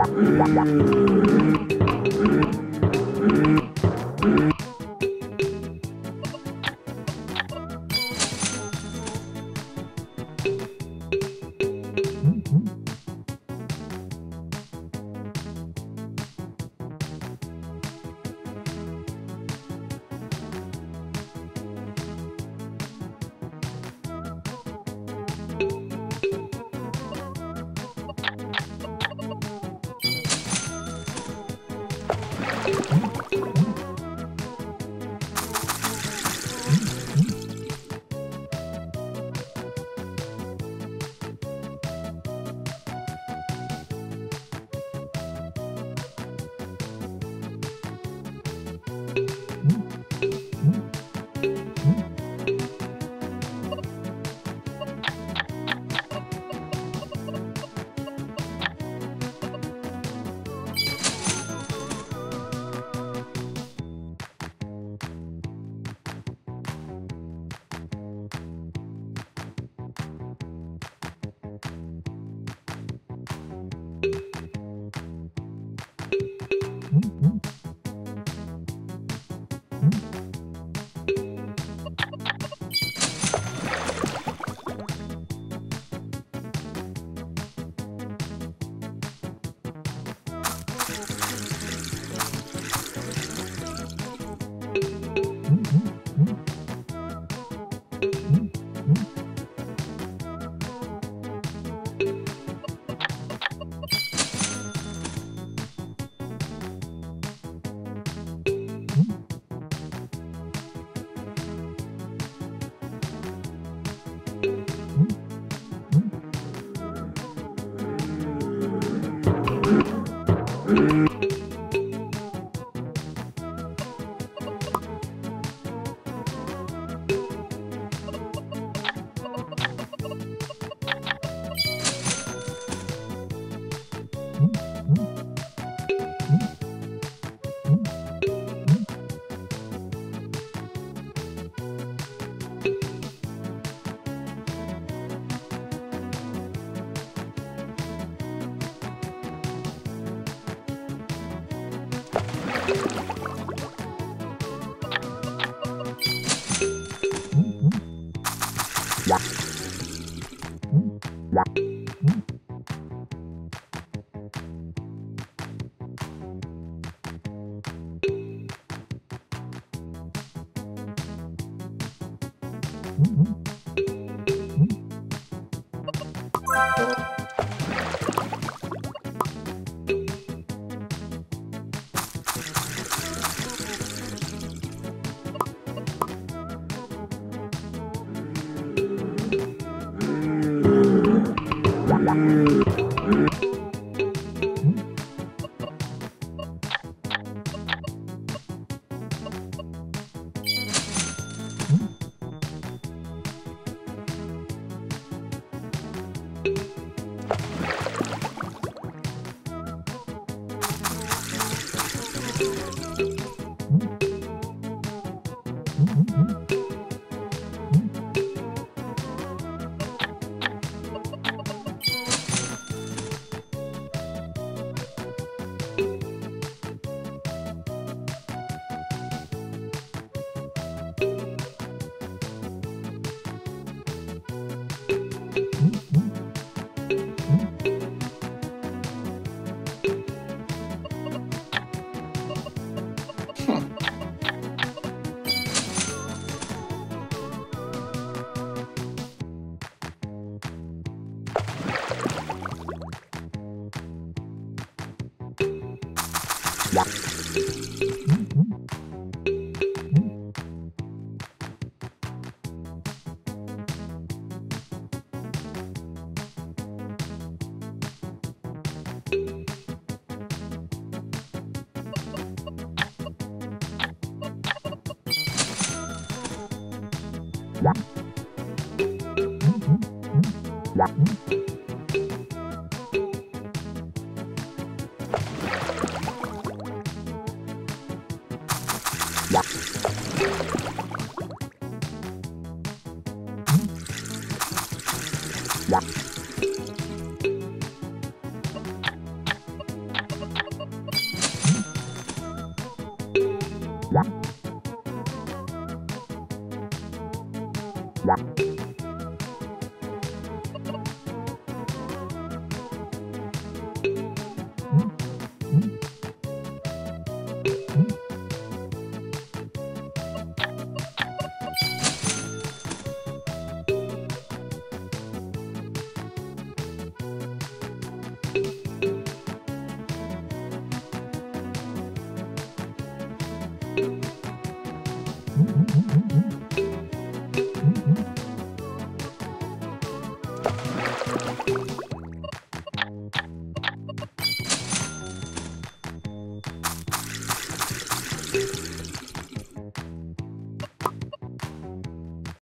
Yeah.